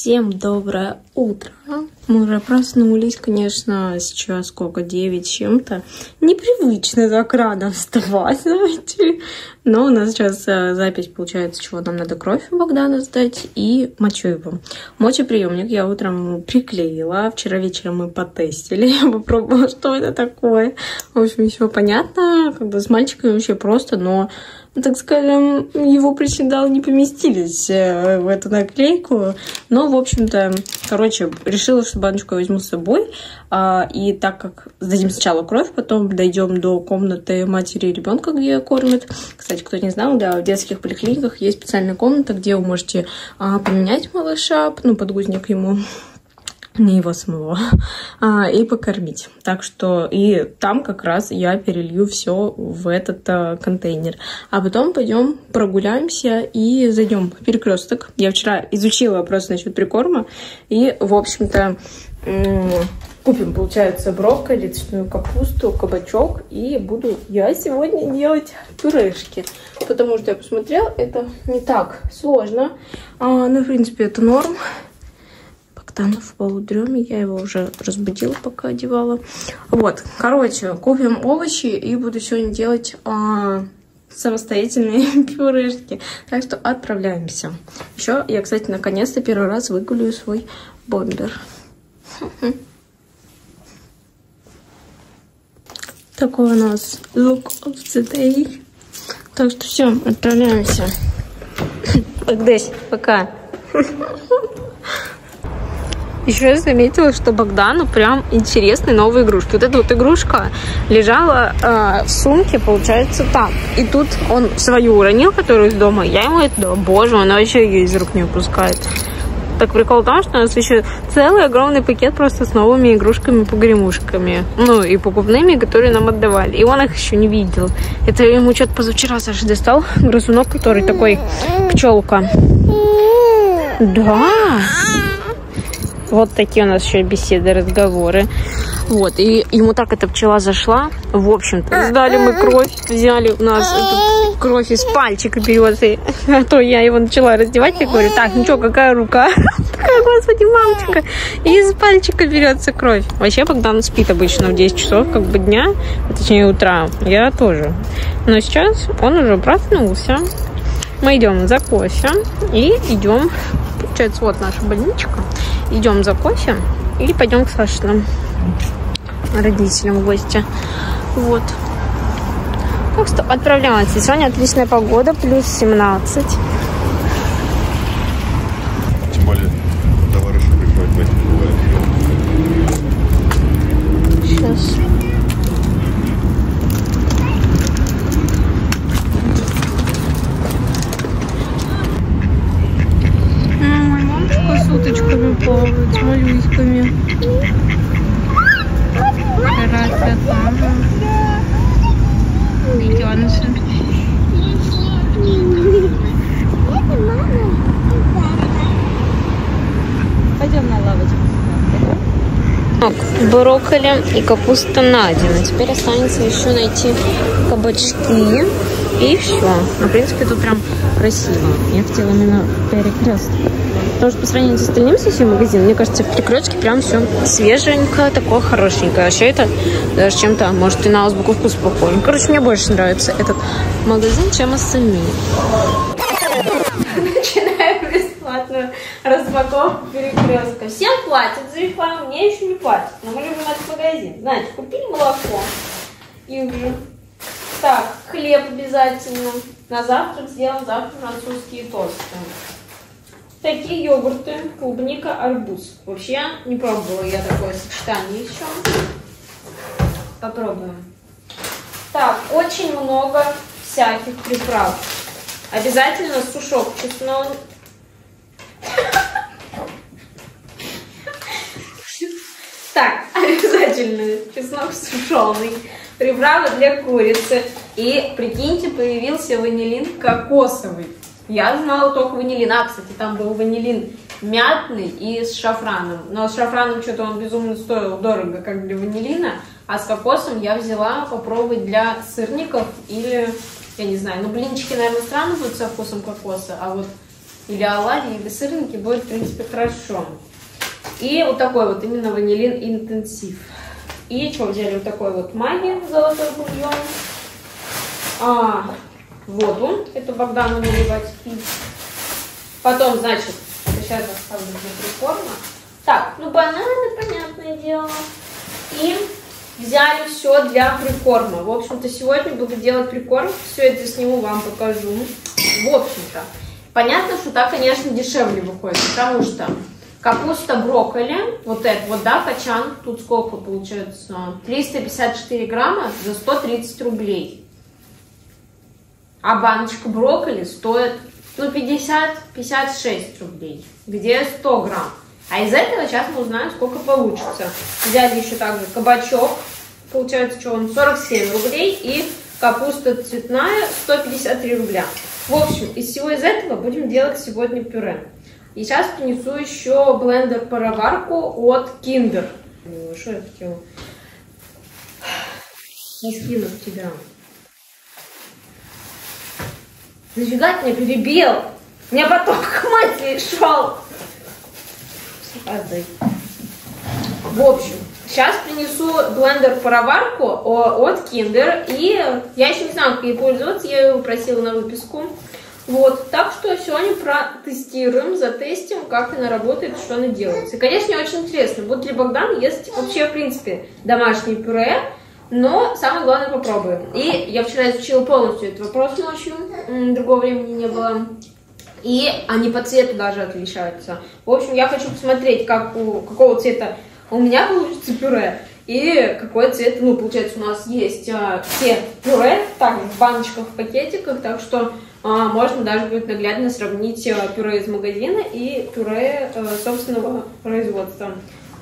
Всем доброе утро. Мы уже проснулись, конечно, сейчас сколько, 9 чем-то. Непривычно так рано вставать, знаете. Но у нас сейчас запись получается, чего нам надо кровь у Богдана сдать и мочу его. Мочеприемник я утром приклеила, вчера вечером мы потестили, я попробовала, что это такое. В общем, все понятно, как бы с мальчиками вообще просто, но... так скажем, его причиндалы не поместились в эту наклейку. Но, в общем-то, короче, решила, что баночку я возьму с собой. И так как сдадим сначала кровь, потом дойдем до комнаты матери и ребенка, где ее кормят. Кстати, кто не знал, да, в детских поликлиниках есть специальная комната, где вы можете поменять малыша, ну, подгузник ему, не его самого, и покормить. Так что и там как раз я перелью все в этот контейнер. А потом пойдем прогуляемся и зайдем в Перекресток. Я вчера изучила вопрос насчет прикорма. И, в общем-то, купим, получается, брокколи, цветную капусту, кабачок. И буду я сегодня делать пюрешки. Потому что я посмотрела, это не так сложно. Ну, в принципе, это норм. В полудреме, я его уже разбудила, пока одевала. Вот, короче, купим овощи и буду сегодня делать самостоятельные пюрешки. Так что отправляемся. Еще я, кстати, наконец-то первый раз выгуляю свой бомбер. Такой у нас look of the day. Так что все, отправляемся. Богдась, пока. Еще я заметила, что Богдану прям интересные новые игрушки. Вот эта вот игрушка лежала в сумке, получается, там. И тут он свою уронил, которую из дома. Я ему это дала. Боже, она вообще ее из рук не выпускает. Так прикол в том, что у нас еще целый огромный пакет просто с новыми игрушками-погремушками. Ну, и покупными, которые нам отдавали. И он их еще не видел. Это ему что-то позавчера Саша достал. Грызунок, который такой пчелка. Да! Вот такие у нас еще беседы, разговоры. Вот, и ему так эта пчела зашла. В общем-то, сдали мы кровь. Взяли у нас эту кровь из пальчика берет. И, а то я его начала раздевать. Я говорю, так, ну что, какая рука? Такая, господи, мамочка. И из пальчика берется кровь. Вообще, Богдан спит обычно в 10 часов как бы дня, точнее утра. Я тоже. Но сейчас он уже проснулся. Мы идем за кофе. И идем, получается, вот наша больничка. Идем за кофе и пойдем к Сашиным родителям в гости. Вот. Так что отправляемся. Сегодня отличная погода, плюс 17. Тем более товары, что приходят, бывает. Сейчас. Уточками плавают, моллюсками. Красота. Детеныши. Пойдем на лавочку. Брокколи и капуста на день. А теперь останется еще найти кабачки. И все. Ну, в принципе, тут прям красиво. Я хотела именно Перекресток. Потому что по сравнению с остальным соседним магазином, мне кажется, в Перекрестке прям все свеженькое, такое хорошенькое. Вообще это даже чем-то, может, и на азбуковку спокойно. Короче, мне больше нравится этот магазин, чем остальные. Начинаем бесплатную распаковку Перекрестка. Всем платят за рекламу, мне еще не платят. Но мы любим этот магазин. Знаете, купили молоко и уже... Так, хлеб обязательно. На завтрак сделаем завтра французские тосты. Такие йогурты, клубника, арбуз. Вообще не пробовала я такое сочетание еще. Попробуем. Так, очень много всяких приправ. Обязательно сушок чеснок. Так, обязательно чеснок сушеный. Приправы для курицы. И, прикиньте, появился ванилин кокосовый. Я знала только ванилин. А, кстати, там был ванилин мятный и с шафраном. Но с шафраном что-то он безумно стоил дорого, как для ванилина. А с кокосом я взяла попробовать для сырников или, я не знаю, ну блинчики, наверное, странно будут со вкусом кокоса. А вот или оладьи, или сырники будет, в принципе, хорошо. И вот такой вот именно ванилин интенсив. И что, взяли вот такой вот магия, золотой бульон. Воду, это Богдану наливать пить. Потом, значит, это сейчас оставлю для прикорма. Так, ну бананы, понятное дело. И взяли все для прикорма. В общем-то, сегодня буду делать прикорм. Все это сниму, вам покажу. В общем-то, понятно, что так, конечно, дешевле выходит, потому что капуста, брокколи, вот это вот, да, качан, тут сколько получается? 354 грамма за 130 рублей. А баночка брокколи стоит, ну, 50-56 рублей, где 100 грамм. А из этого сейчас мы узнаем, сколько получится. Взяли еще также кабачок, получается, что он 47 рублей, и капуста цветная 153 рубля. В общем, из всего из этого будем делать сегодня пюре. И сейчас принесу еще блендер-пароварку от Kinder. Что я хотела? Не скину тебя. Зафига ты меня перебил? У меня поток к матери шел. Отдай. В общем, сейчас принесу блендер-пароварку от Kinder. И я еще не знаю, как ей пользоваться. Я его просила на выписку. Вот, так что сегодня протестируем, затестим, как она работает, что она делает. И, конечно, мне очень интересно, будет ли Богдан есть вообще, в принципе, домашнее пюре, но самое главное попробуем. И я вчера изучила полностью этот вопрос ночью, другого времени не было, и они по цвету даже отличаются. В общем, я хочу посмотреть, как какого цвета у меня получится пюре. И какой цвет, ну, получается, у нас есть все пюре, также в баночках, в пакетиках, так что можно даже будет наглядно сравнить пюре из магазина и пюре собственного производства.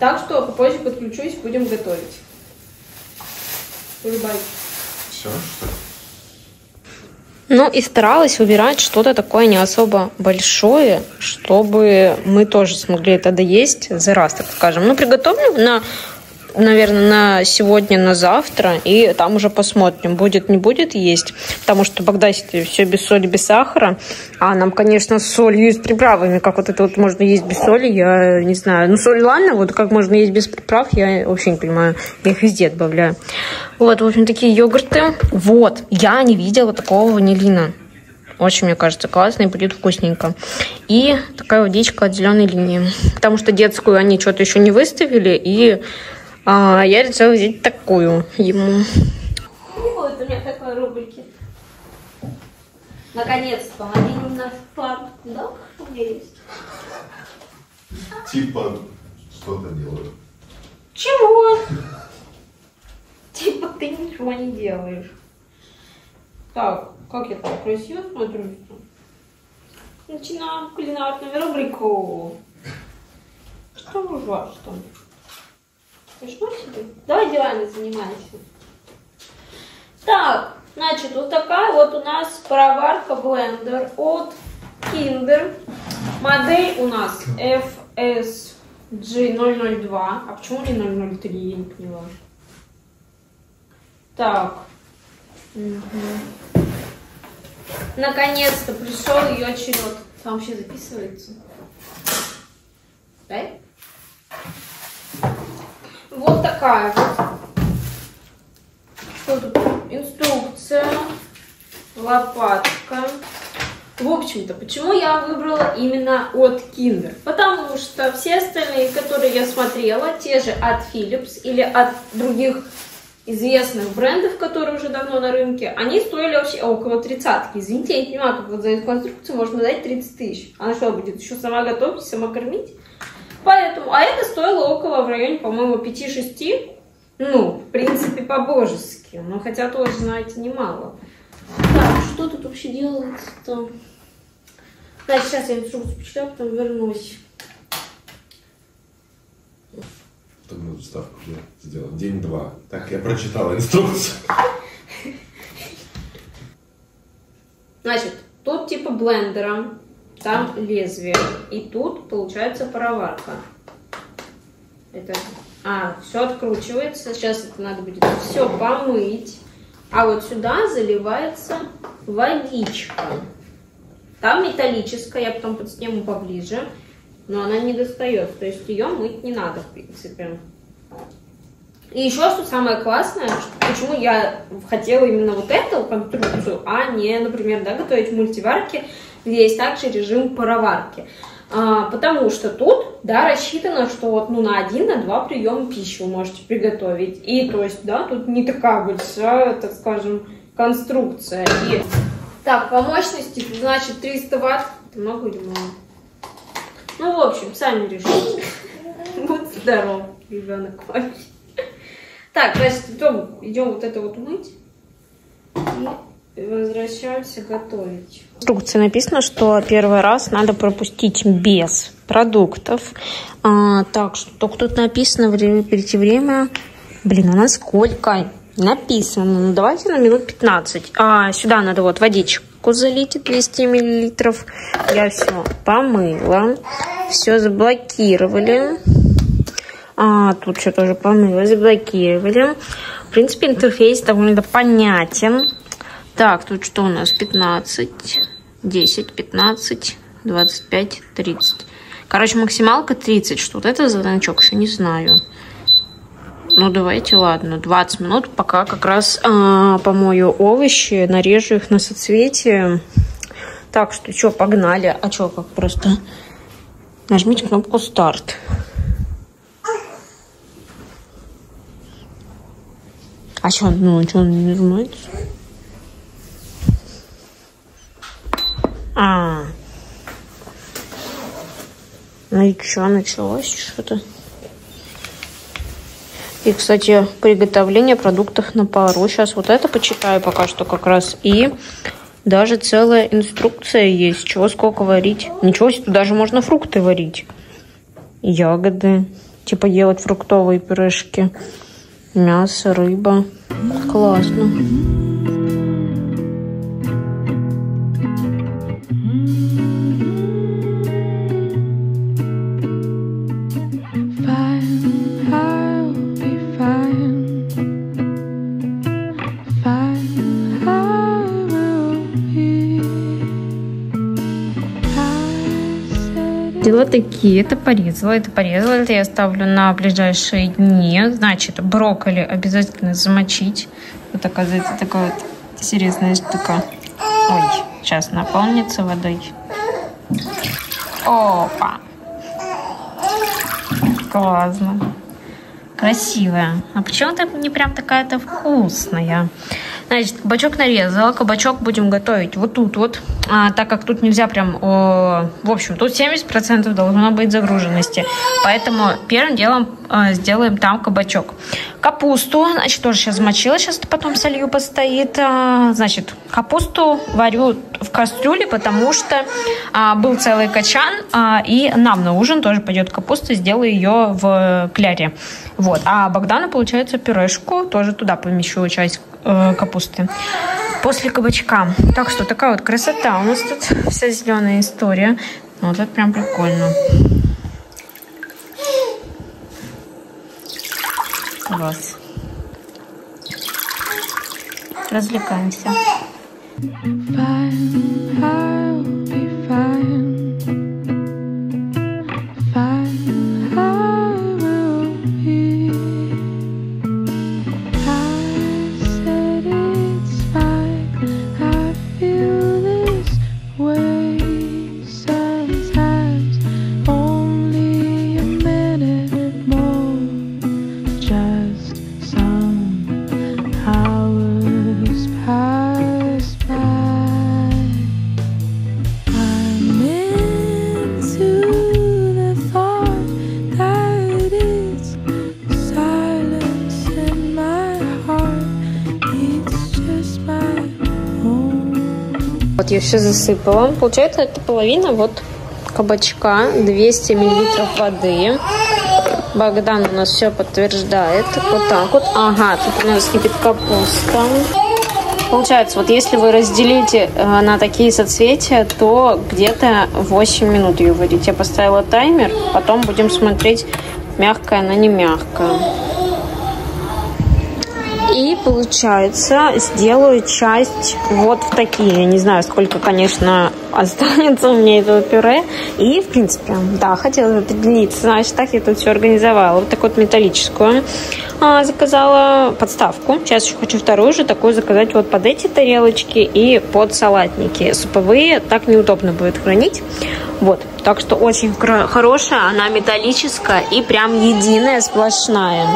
Так что попозже подключусь, будем готовить. Улыбайся. Все, что ли? Ну и старалась выбирать что-то такое не особо большое, чтобы мы тоже смогли это доесть за раз, так скажем. Ну, приготовлю на... наверное, на сегодня, на завтра, и там уже посмотрим, будет, не будет есть, потому что Богдасите все без соли, без сахара, а нам, конечно, соль есть с приправами, как вот это вот можно есть без соли, я не знаю, ну соль ладно, вот как можно есть без приправ, я вообще не понимаю, я их везде добавляю. Вот, в общем, такие йогурты, вот, я не видела такого ванилина, очень, мне кажется, классно и будет вкусненько. И такая водичка от зеленой линии, потому что детскую они что-то еще не выставили, и я решила взять такую ему. Вот у меня такой рублики. Наконец-то они у нас пар. Да, у меня есть. Типа что-то делаю. Чего? Типа ты ничего не делаешь. Так, как я так красиво смотрю? Начинаем кулинарную рубрику. Что вы жвачь там? Пришло себе? Давай делами занимайся. Так, значит, вот такая вот у нас пароварка блендер от Kinder. Модель у нас FSG002. А почему не 003? Я не поняла. Так. Угу. Наконец-то пришел ее черед. Там вообще записывается. Да? Вот такая вот. Что тут? Инструкция, лопатка. В общем-то, почему я выбрала именно от Kinder? Потому что все остальные, которые я смотрела, те же от Philips или от других известных брендов, которые уже давно на рынке, они стоили вообще около 30-ки. Извините, я не понимаю, как вот за эту конструкцию можно дать 30 тысяч. Она что, будет еще сама готовить, сама кормить? Поэтому, а это стоило около, в районе, по-моему, 5-6, ну, в принципе, по-божески, но хотя тоже, знаете, немало. Так, что тут вообще делается-то? Значит, сейчас я инструкцию почитаю, потом вернусь. Тут надо вставку сделать, день-два. Так, я прочитала инструкцию. Значит, тут типа блендера. Там лезвие. И тут получается пароварка. Это... все откручивается. Сейчас это надо будет все помыть. А вот сюда заливается водичка. Там металлическая, я потом подсниму поближе, но она не достает, то есть ее мыть не надо, в принципе. И еще что самое классное, почему я хотела именно вот эту конструкцию, а не, например, да, готовить в мультиварке, где есть также режим пароварки. Потому что тут, да, рассчитано, что вот, ну, на один, на два приема пищи вы можете приготовить. И, то есть, да, тут не такая большая, так скажем, конструкция. И... Так, по мощности, значит, 300 ватт. Это много или мало? Ну, в общем, сами решите. Будь здоров, ребенок мой. Так, значит, идем вот это вот мыть. Возвращаемся готовить. В инструкции написано, что первый раз надо пропустить без продуктов. Так, что тут написано, перейти время. Блин, у нас сколько написано? Ну, давайте на минут 15. Сюда надо вот водичку залить, 200 миллилитров. Я все помыла. Все заблокировали. Тут все тоже помыла, заблокировали. В принципе, интерфейс довольно понятен. Так, тут что у нас? 15, 10, 15, 25, 30. Короче, максималка 30. Что вот это за значок, еще не знаю. Ну, давайте, ладно, 20 минут, пока как раз помою овощи, нарежу их на соцветие. Так, что, что, погнали. А что, как просто? Нажмите кнопку «Старт». А что, ну, что он не нажимается? Ну и что, началось что-то? И, кстати, приготовление продуктов на пару. Сейчас вот это почитаю пока что как раз. И даже целая инструкция есть. Чего, сколько варить. Ничего себе, тут даже можно фрукты варить. Ягоды. Типа делать фруктовые пюрешки. Мясо, рыба. Классно. Такие, это порезала, это я ставлю на ближайшие дни. Значит, брокколи обязательно замочить. Вот, оказывается, такая вот интересная штука. Ой, сейчас наполнится водой. Опа! Классно. Красивая. А почему-то не прям такая-то вкусная. Значит, кабачок нарезала. Кабачок будем готовить вот тут вот. Так как тут нельзя прям... в общем, тут 70% должно быть загруженности. Поэтому первым делом сделаем там кабачок. Капусту, значит, тоже сейчас замочила. Сейчас потом солью постоит. Значит, капусту варю в кастрюле, потому что был целый качан. И нам на ужин тоже пойдет капуста. Сделаю ее в кляре. Вот. А Богдану, получается, пюрешку. Тоже туда помещу часть капусты. После кабачка. Так что такая вот красота. У нас тут вся зеленая история. Вот это прям прикольно. Класс. Развлекаемся. Я все засыпала. Получается, это половина вот кабачка, 200 миллилитров воды. Богдан у нас все подтверждает. Вот так вот. Ага, тут у нас кипит капуста. Получается, вот если вы разделите на такие соцветия, то где-то 8 минут ее варить. Я поставила таймер, потом будем смотреть, мягкая она, не мягкая. И получается, сделаю часть вот в такие. Не знаю, сколько, конечно, останется у меня этого пюре. И, в принципе, да, хотела поделиться. Значит, так я тут все организовала. Вот такую вот металлическую заказала подставку. Сейчас еще хочу вторую же такую заказать вот под эти тарелочки и под салатники. Суповые так неудобно будет хранить. Вот, так что очень хорошая, она металлическая и прям единая, сплошная.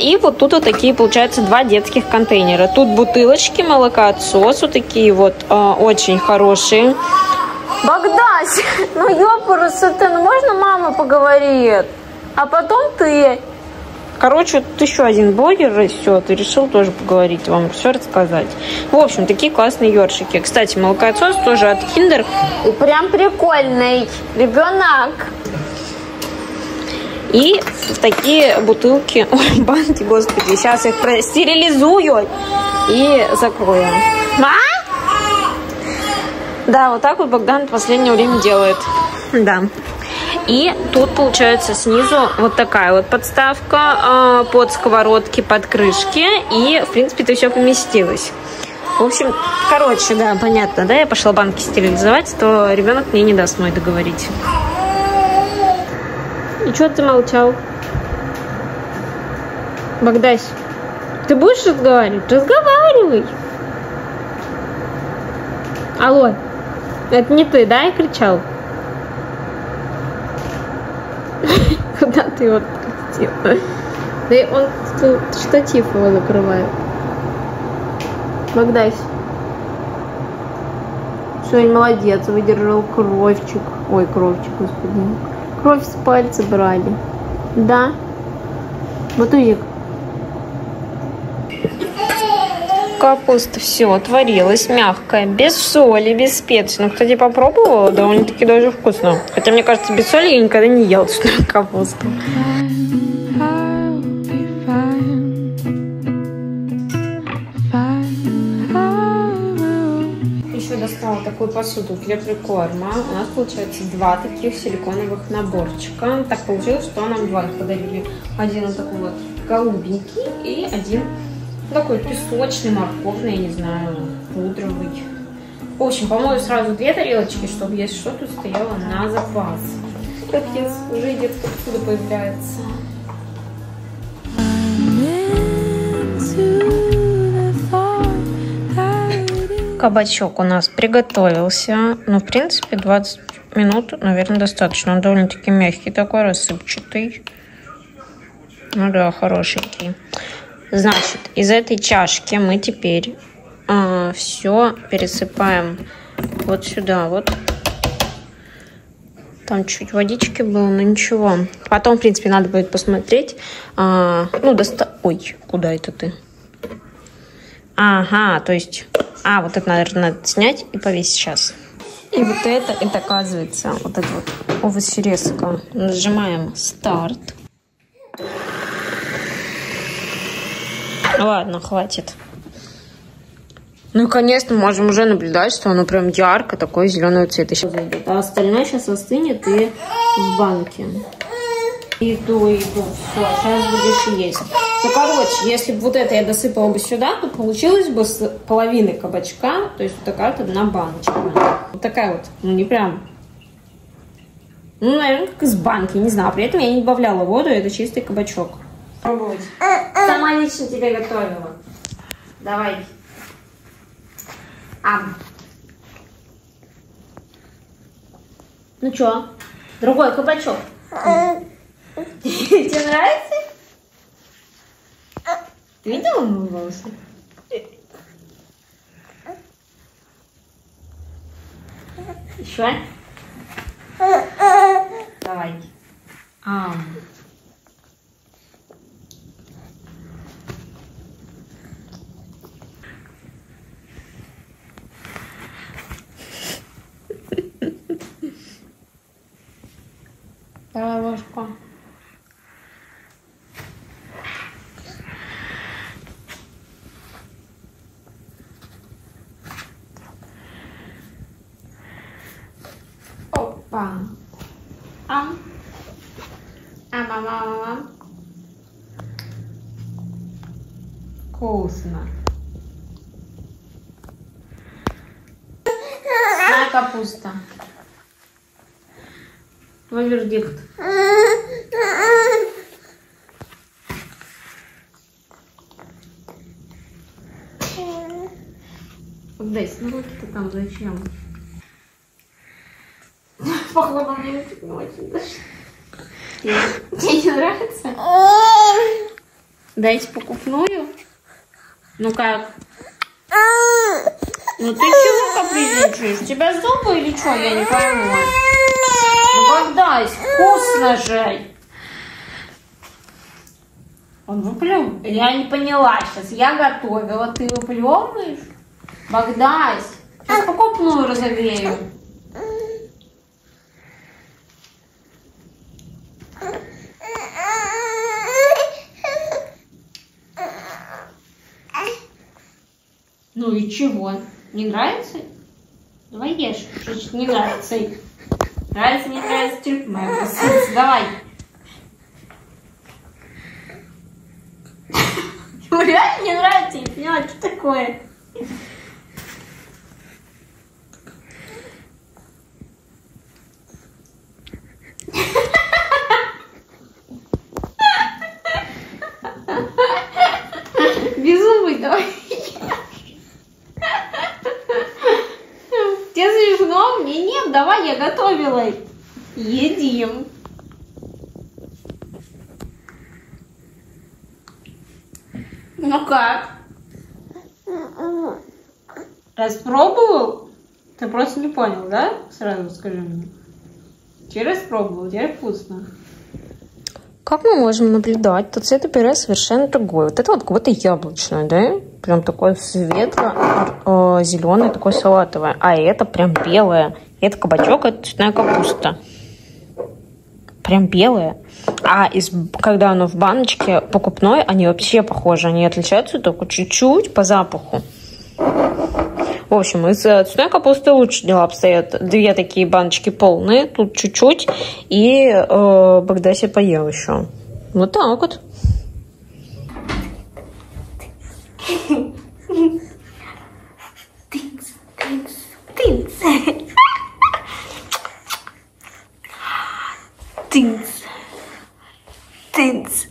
И вот тут вот такие, получается, два детских контейнера. Тут бутылочки, молокоотсос, вот такие вот очень хорошие. Богдась, ну ёпарасы ты, ну можно мама поговорит? А потом ты... Короче, тут еще один блогер растет и решил тоже поговорить, вам все рассказать. В общем, такие классные ёршики. Кстати, молокоотсос тоже от Kinder. И прям прикольный ребенок. И такие бутылки, ой, банки, господи, сейчас их стерилизую и закрою. Да, вот так вот Богдан в последнее время делает. Да. И тут, получается, снизу вот такая вот подставка под сковородки, под крышки. И, в принципе, это все поместилось. В общем, короче, да, понятно, да? Я пошла банки стерилизовать, то ребенок мне не даст мной договорить. И что ты молчал? Богдась, ты будешь разговаривать? Разговаривай! Алло, это не ты, да, я кричал? Куда ты его отпустил? Да и он тут штатив его закрывает. Богдась. Сегодня молодец, выдержал кровчик. Ой, кровчик, господи. Кровь с пальца брали. Да. Батузик. Капуста все отварилась, мягкая, без соли, без специй. Ну, кстати, попробовала, довольно-таки даже вкусно. Хотя, мне кажется, без соли я никогда не ела капусту. Еще достала такую посуду для прикорма. У нас, получается, два таких силиконовых наборчика. Так получилось, что нам два их подарили. Один вот такой вот голубенький и один... такой песочный, морковный, я не знаю, пудровый. В общем, по-моему, сразу две тарелочки, чтобы, если что, тут стояло на запас. Капец, уже идет, откуда появляется. Кабачок у нас приготовился. Ну, в принципе, 20 минут, наверное, достаточно. Он довольно-таки мягкий такой, рассыпчатый. Ну да, хорошенький. Значит, из этой чашки мы теперь все пересыпаем вот сюда, вот. Там чуть водички было, но ничего. Потом, в принципе, надо будет посмотреть. Ой, куда это ты? Ага, то есть... А, вот это, наверное, надо снять и повесить сейчас. И вот это оказывается, вот эта вот овощерезка. Нажимаем «Старт». Ладно, хватит. Ну и, конечно, можем уже наблюдать, что оно прям ярко, такой зеленого цвета. А остальное сейчас остынет и в банке. Иду. Все, сейчас будешь есть. Ну, короче, если бы вот это я досыпала бы сюда, то получилось бы с половины кабачка, то есть вот такая вот одна баночка. Вот такая вот, ну не прям... Ну, наверное, как из банки, не знаю. При этом я не добавляла воду, это чистый кабачок. Пробовать. Сама лично тебе готовила. Давай. Ну чё? Другой кабачок. Тебе нравится? Ты видела мои волосы? Еще? Давай. Давай ложку. Опа. Вкусно. Вкусная капуста. Твой вердикт. Дай, смотри, ты там зачем? Похлопал мне ручек, не очень даже. Тебе не нравится? Дайте покупную. Ну как? Ну ты чего капризничаешь? Тебя зубы или что? Я не пойму. Ну Богдан, вкусно же. Он выплюнул. Я не поняла сейчас. Я готовила, ты выплевываешь? Богдан, сейчас покупную разогрею. Ну и чего? Не нравится? Давай ешь, значит не нравится. Нравится, не нравится, терпи моя красавица. Давай. Ему реально не нравится, я не поняла, что такое. Безумный, давай. Нет, давай, я готовила. Едим. Ну как? Распробовал? Ты просто не понял, да? Сразу скажи мне. Ты распробовал, тебе вкусно. Как мы можем наблюдать, то цвет пюре совершенно другой. Вот это вот какое-то яблочное, да? Прям такое светло-зеленое, такое салатовое. А это прям белое. Это кабачок, это цветная капуста. Прям белое. А когда оно в баночке покупной, они вообще похожи. Они отличаются только чуть-чуть по запаху. В общем, из цветной капусты лучше дела обстоят. Две такие баночки полные, тут чуть-чуть. И Богдася поел еще. Вот так вот. Тынц.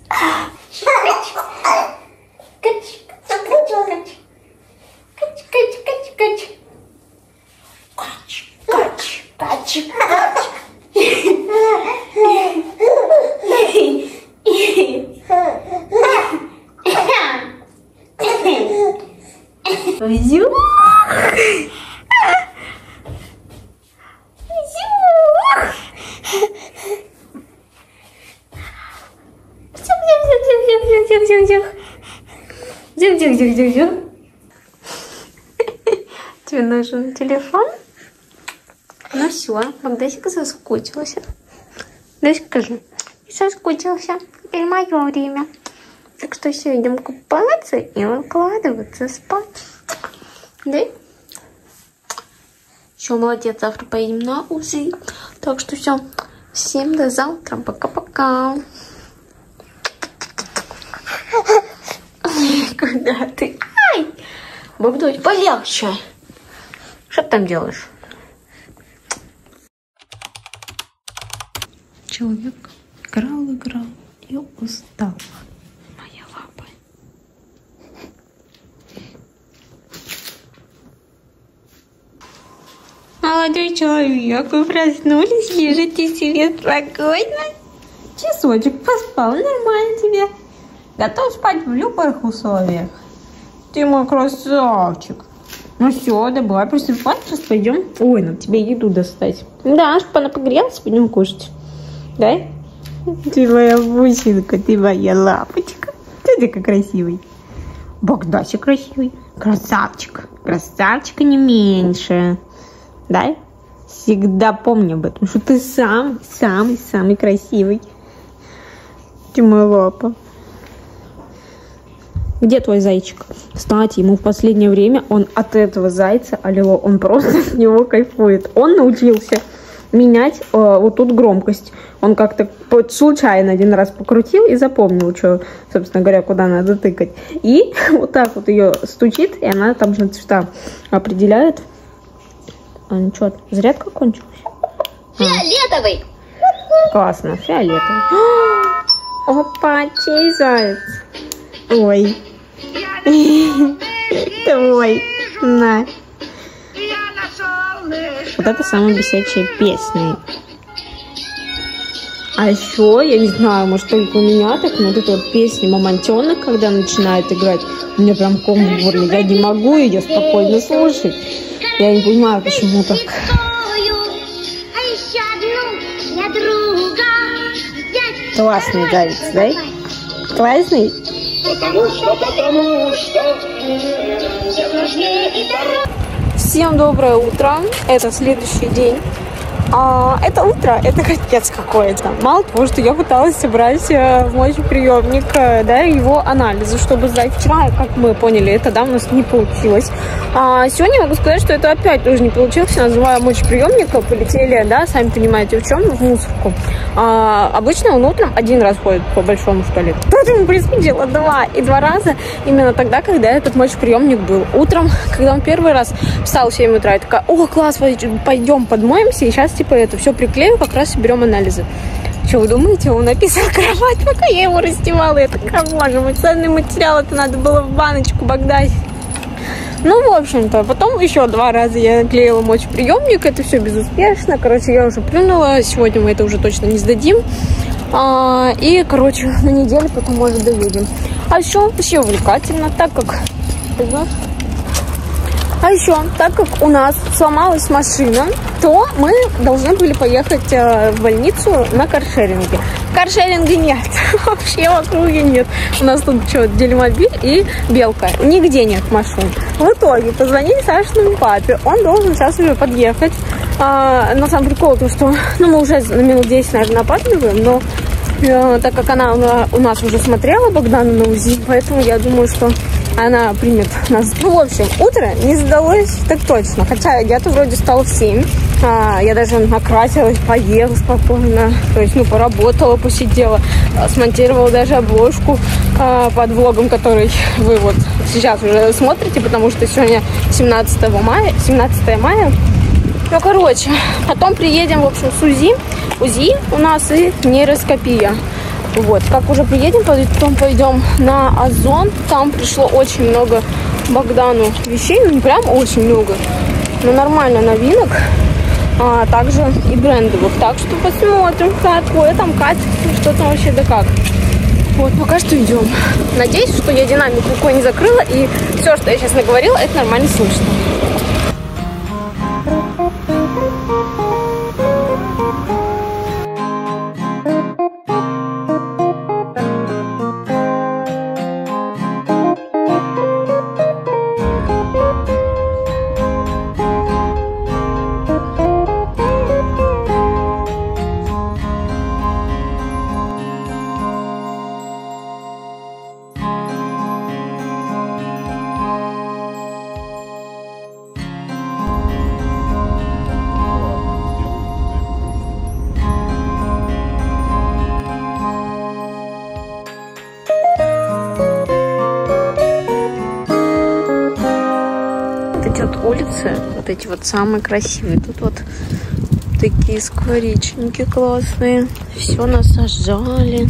Тебе нужен телефон? Ну все, Богдасик соскучился. Богдасик, скажи. Соскучился. Теперь мое время. Так что все, идем купаться и выкладываться спать. Да? Все, молодец, завтра поедем на УЗИ. Так что все, всем до завтра. Пока-пока. Куда ты? Ай! Богдусь, полегче. Что ты там делаешь? Человек играл и устал. Моя лапа. Молодой человек, вы проснулись, лежите себе спокойно. Часочек поспал, нормально тебе. Готов спать в любых условиях. Ты мой красавчик. Ну все, давай просыпаться, сейчас пойдем. Ой, нам тебе еду достать. Да, чтобы она погрелась, пойдем кушать. Да? Ты моя бусинка, ты моя лапочка. Ты такой красивый. Богдасик красивый. Красавчик. Красавчика не меньше. Да? Всегда помни об этом, что ты самый-самый-самый красивый. Ты моя лапа. Где твой зайчик? Кстати, ему в последнее время он от этого зайца, Alilo, он просто с него кайфует. Он научился менять вот тут громкость. Он как-то случайно один раз покрутил и запомнил, что, собственно говоря, куда надо тыкать. И вот так вот ее стучит, и она там же цвета определяет. А, ну что, зарядка кончилась? Фиолетовый! А. Классно, фиолетовый. Опа, чей заяц? Ой. Твой. На. Вот это самые бесячие песни. А еще, я не знаю, может только у меня так, но вот эта вот песня «Мамонтенок», когда начинает играть, у меня прям ком в горле. Я не могу ее спокойно слушать. Я не понимаю, почему так. Классный заяц, да? Классный? Потому что всем нужнее и дорога. Всем доброе утро, это следующий день. Это утро, это капец какой-то. Мало того, что я пыталась собрать в мой приемник, да, его анализы, чтобы сдать вчера, как мы поняли, это, да, у нас не получилось. Сегодня могу сказать, что это опять тоже не получилось. Называю мочеприемника, полетели, да, сами понимаете, в чем, в мусорку. Обычно он утром один раз ходит по большому в туалет. Тут ему приспичило два и два раза, именно тогда, когда этот мочеприемник был. Утром, когда он первый раз встал в 7 утра, я такая: о, класс, пойдем подмоемся, и сейчас типа это все приклею, как раз и берем анализы. Что вы думаете, он написал кровать, пока я его раздевала? Я такая: боже мой, ценный материал, это надо было в баночку, Богдан. Ну, в общем-то, потом еще два раза я наклеила мочеприемник, это все безуспешно, короче, я уже плюнула, сегодня мы это уже точно не сдадим. И, короче, на неделю потом, может, доведем. А еще вообще увлекательно, так как у нас сломалась машина, то мы должны были поехать в больницу на каршеринге. Каршеринга нет, вообще в округе нет. У нас тут что, Дельмобиль и Белка. Нигде нет машин. В итоге позвонили Сашиному папе, он должен сейчас уже подъехать. Но сам прикол, то, что мы уже на минут 10, наверное, опаздываем, но так как она у нас уже смотрела Богдана на УЗИ, поэтому я думаю, что она примет нас. Ну, в общем, утро не задалось так точно. Хотя я-то вроде встала в 7. Я даже накрасилась, поела спокойно. То есть, поработала, посидела. Смонтировала даже обложку под влогом, который вы вот сейчас уже смотрите. Потому что сегодня 17 мая. Ну, короче, потом приедем, в общем, с УЗИ у нас и нейроскопия. Вот, как уже приедем, потом пойдем на Озон. Там пришло очень много Богдану вещей. Ну, не прям очень много, но нормально новинок. А также и брендовых. Так что посмотрим, какое там качество, что там вообще да как. Вот, пока что идем. Надеюсь, что я динамик рукой не закрыла, и все, что я сейчас наговорила, это нормально слышно. Улицы, вот эти вот самые красивые. Тут вот такие скворечники классные. Все насажали,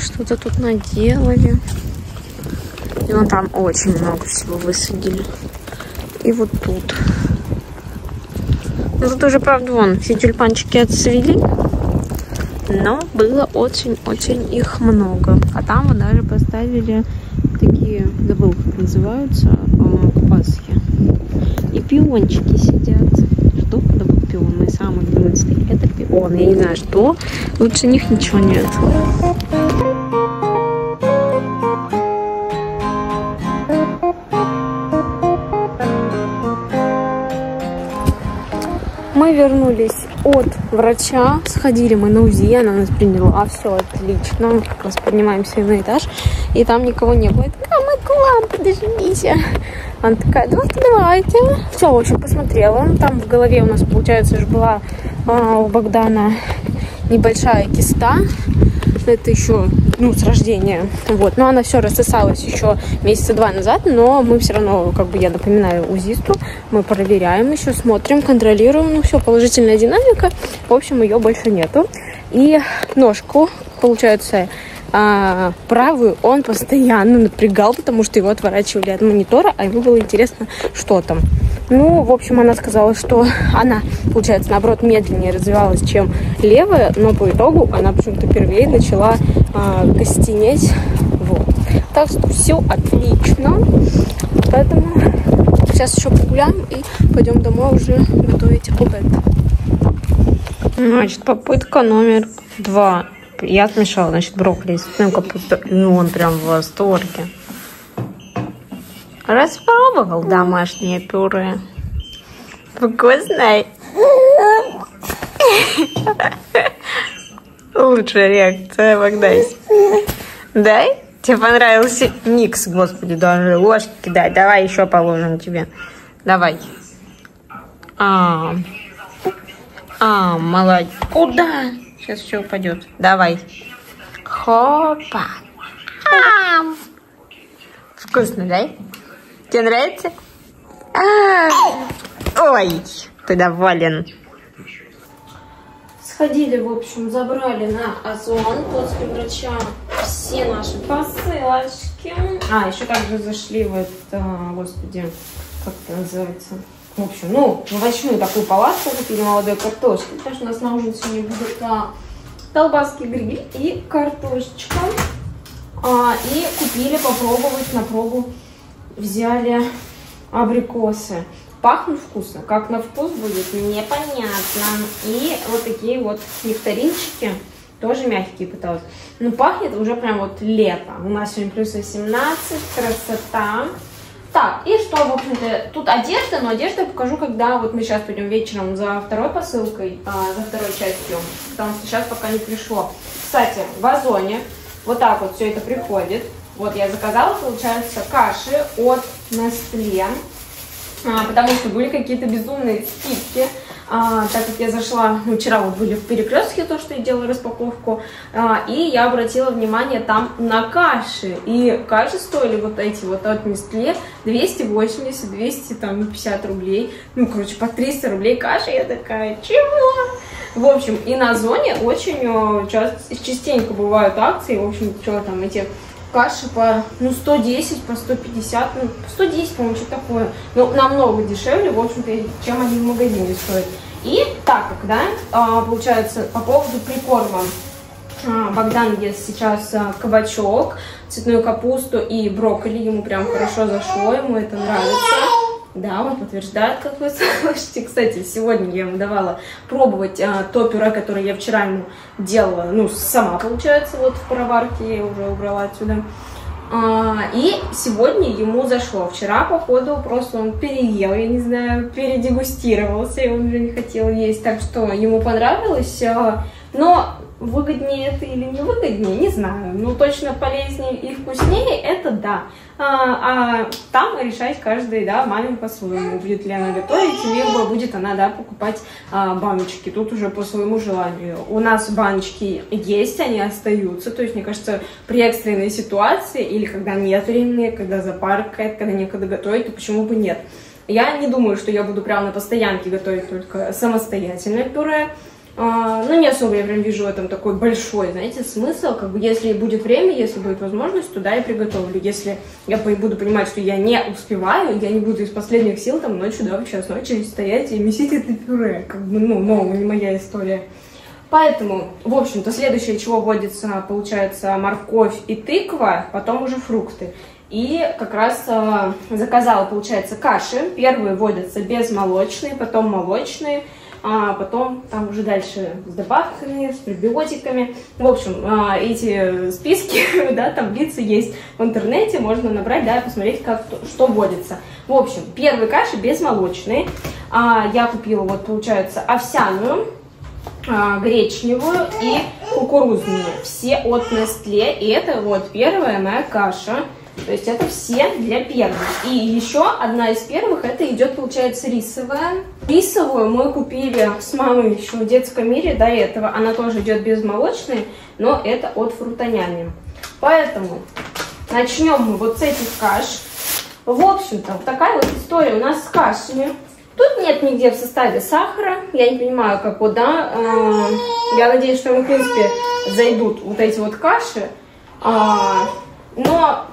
что-то тут наделали. И вон там очень много всего высадили. И вот тут. Ну, тут уже, правда, вон, все тюльпанчики отцвели. Но было очень-очень их много. А там вот даже поставили такие, забыл, как называются, к Пасхе. И пиончики сидят. Что это был пион? Мой самый любимый цвет. Это пион. Я не знаю, что. Лучше них ничего нет. Мы вернулись от врача. Сходили мы на УЗИ. Она нас приняла. Все отлично. Мы как раз поднимаемся на этаж. И там никого не было. К вам, подождите. Она такая: давайте, давайте. Все, в общем, посмотрела. Там в голове у нас, получается, уже была у Богдана небольшая киста. Это еще, с рождения. Вот. Но она все рассосалась еще месяца два назад, но мы все равно, я напоминаю УЗИсту, мы проверяем еще, смотрим, контролируем. Все, положительная динамика. В общем, ее больше нету. И ножку, получается, правую он постоянно напрягал, потому что его отворачивали от монитора, а ему было интересно, что там. В общем, она сказала, что она, получается, наоборот, медленнее развивалась, чем левая, но по итогу она почему-то первее начала костенеть. Вот. Так что все отлично. Поэтому сейчас еще погуляем и пойдем домой уже готовить обед. Значит, попытка номер 2. Я смешала, значит, брокколи и капусту. Он прям в восторге. Распробовал домашнее пюре. Вкусное. Лучшая реакция, Богдайся. Дай? Тебе понравился микс? Господи, даже ложки кидай. Давай еще положим тебе. Давай. Молодец. Куда? Сейчас все упадет. Давай. Хопа. Вкусно, да? Тебе нравится? Ой, ты доволен. Сходили, в общем, забрали на Озон после врача все наши посылочки. Еще также зашли в этот, господи, как это называется? В общем, в овощную такую палатку купили молодой картошки, потому что у нас на ужин сегодня будут колбаски, гриль и картошечка. И купили попробовать на пробу. Взяли абрикосы. Пахнут вкусно. Как на вкус будет, непонятно. И вот такие вот нектаринчики. Тоже мягкие пыталась. Но пахнет уже прям вот лето. У нас сегодня плюс 18. Красота. Так, и что, в общем-то, тут одежда, но одежду я покажу, когда вот мы сейчас пойдем вечером за второй посылкой, за второй частью, потому что сейчас пока не пришло. Кстати, в Озоне вот так вот все это приходит. Вот я заказала, получается, каши от Nestle, потому что были какие-то безумные скидки. Так как я зашла, вчера вот были в Перекрестке, то, что я делала распаковку, и я обратила внимание там на каши. И каши стоили вот эти вот от Nestle 280-250 рублей. По 300 рублей каши. Я такая, чего? В общем, и на Озоне очень частенько бывают акции. В общем, что там, эти каши по 110, по 150, 110, по-моему, что такое. Намного дешевле, в общем-то, чем они в магазине стоят. И так как, получается, по поводу прикорма. Богдан ест сейчас кабачок, цветную капусту и брокколи. Ему прям хорошо зашло, ему это нравится. Да, он подтверждает, как вы слышите. Кстати, сегодня я ему давала пробовать то пюре, которое я вчера ему делала. Сама, получается, вот в пароварке я его уже убрала отсюда. И сегодня ему зашло. Вчера, походу, просто он переел, я не знаю, передегустировался, и он уже не хотел есть. Так что ему понравилось, но... Выгоднее это или не выгоднее, не знаю. Точно полезнее и вкуснее, это да. А там решать каждый, маме по-своему. Будет ли она готовить, либо будет она, покупать баночки. Тут уже по своему желанию. У нас баночки есть, они остаются. То есть, мне кажется, при экстренной ситуации, или когда нет времени, когда запара какая-то, когда некогда готовить, то почему бы нет. Я не думаю, что я буду прямо на постоянке готовить только самостоятельное пюре. Не особо я прям вижу в этом такой большой, знаете, смысл. Если будет время, если будет возможность, туда я приготовлю. Если я буду понимать, что я не успеваю, я не буду из последних сил ночью, в час ночи стоять и месить это пюре. Не моя история. Поэтому, в общем-то, следующее, чего вводится, получается, морковь и тыква, потом уже фрукты. И как раз заказала, получается, каши. Первые вводятся безмолочные, потом молочные. А потом там уже дальше с добавками, с пребиотиками. В общем, эти списки, таблицы есть в интернете, можно набрать, посмотреть, что вводится. В общем, первый каши безмолочный. Я купила, получается, овсяную, гречневую и кукурузную. Все от Nestle. И это вот первая моя каша. То есть это все для первых. И еще одна из первых, это идет, получается, рисовая. Рисовую мы купили с мамой еще в Детском мире до этого. Она тоже идет безмолочной, но это от Фрутоняни. Поэтому начнем мы вот с этих каш. В общем-то, вот такая вот история у нас с кашами. Тут нет нигде в составе сахара. Я не понимаю, как вот, да. Я надеюсь, что им, в принципе, зайдут вот эти вот каши. Но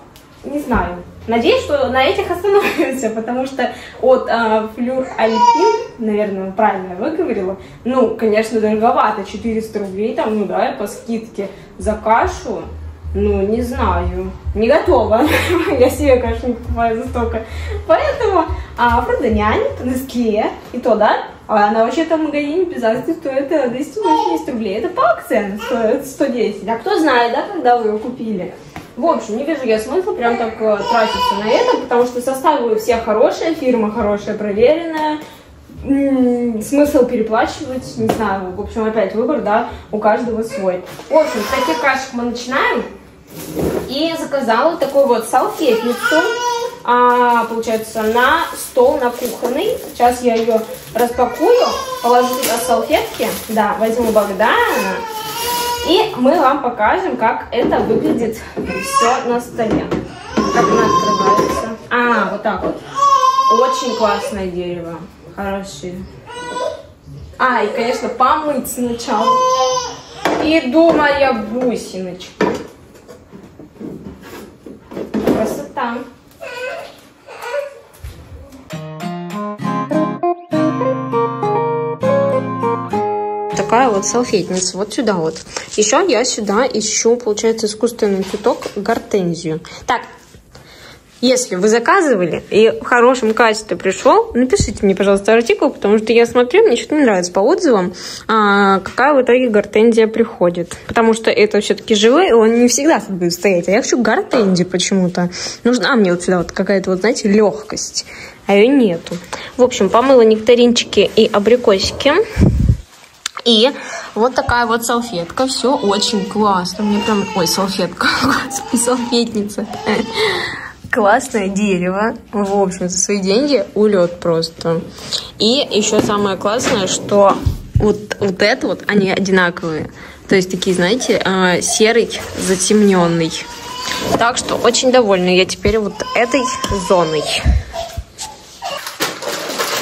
не знаю. Надеюсь, что на этих остановимся, потому что от Флюр Альпин, наверное, правильно я выговорила, ну, конечно, дороговато, 400 рублей там, ну да, по скидке за кашу. Ну, не знаю, не готова. Я себе, конечно, не покупаю за столько. Поэтому Фрутоняня, Nestle, и то, да, она вообще-то в магазине без акции стоит 280 рублей. Это по акциям стоит 110. А кто знает, да, когда вы ее купили. В общем, не вижу я смысла прям так тратиться на это, потому что составы все хорошие, фирма хорошая, проверенная. Смысл переплачивать, не знаю, в общем, опять выбор, да, у каждого свой. В общем, с таких кашек мы начинаем. И заказала такую вот салфетницу, получается, на стол, на кухонный. Сейчас я ее распакую, положу туда салфетки, да, возьму Богдана. И мы вам покажем, как это выглядит все на столе. Как она открывается. Вот так вот. Очень классное дерево. Хорошие. И, конечно, помыть сначала. Иду, моя бусиночка. Красота. Такая вот салфетница, вот сюда вот. Еще я сюда ищу, получается, искусственный цветок гортензию. Так, если вы заказывали и в хорошем качестве пришел, напишите мне, пожалуйста, артикул, потому что я смотрю, мне что-то не нравится по отзывам, какая в итоге гортензия приходит. Потому что это все-таки живой, он не всегда тут будет стоять. А я хочу гортензию почему-то. Нужна мне вот сюда вот какая-то, вот, знаете, легкость. А ее нету. В общем, помыла нектаринчики и абрикосики. И вот такая вот салфетка. Все очень классно. Мне прям... Ой, салфетка. Салфетница. Классное дерево. В общем, за свои деньги улет просто. И еще самое классное, что вот это вот, они одинаковые. То есть такие, знаете, серый, затемненный. Так что очень довольна я теперь вот этой зоной.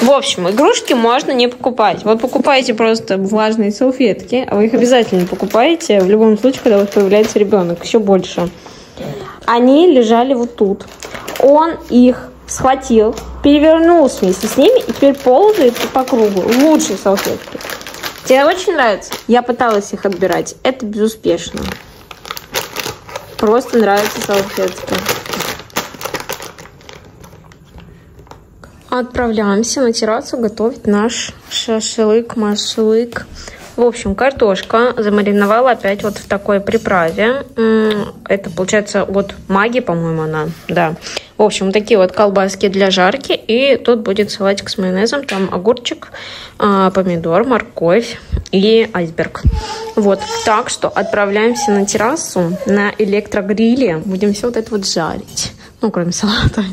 В общем, игрушки можно не покупать. Вот покупайте просто влажные салфетки, а вы их обязательно покупаете в любом случае, когда у вас появляется ребенок, еще больше. Они лежали вот тут. Он их схватил, перевернулся вместе с ними и теперь ползает по кругу. Лучшие салфетки. Тебе очень нравится? Я пыталась их отбирать. Это безуспешно. Просто нравятся салфетки. Отправляемся на террасу готовить наш шашлык-машлык. В общем, картошка замариновала опять вот в такой приправе. Это, получается, вот Маги, по-моему, она, да. В общем, такие вот колбаски для жарки. И тут будет салатик с майонезом. Там огурчик, помидор, морковь и айсберг. Вот, так что отправляемся на террасу на электрогриле. Будем все вот это вот жарить. Ну, кроме салата.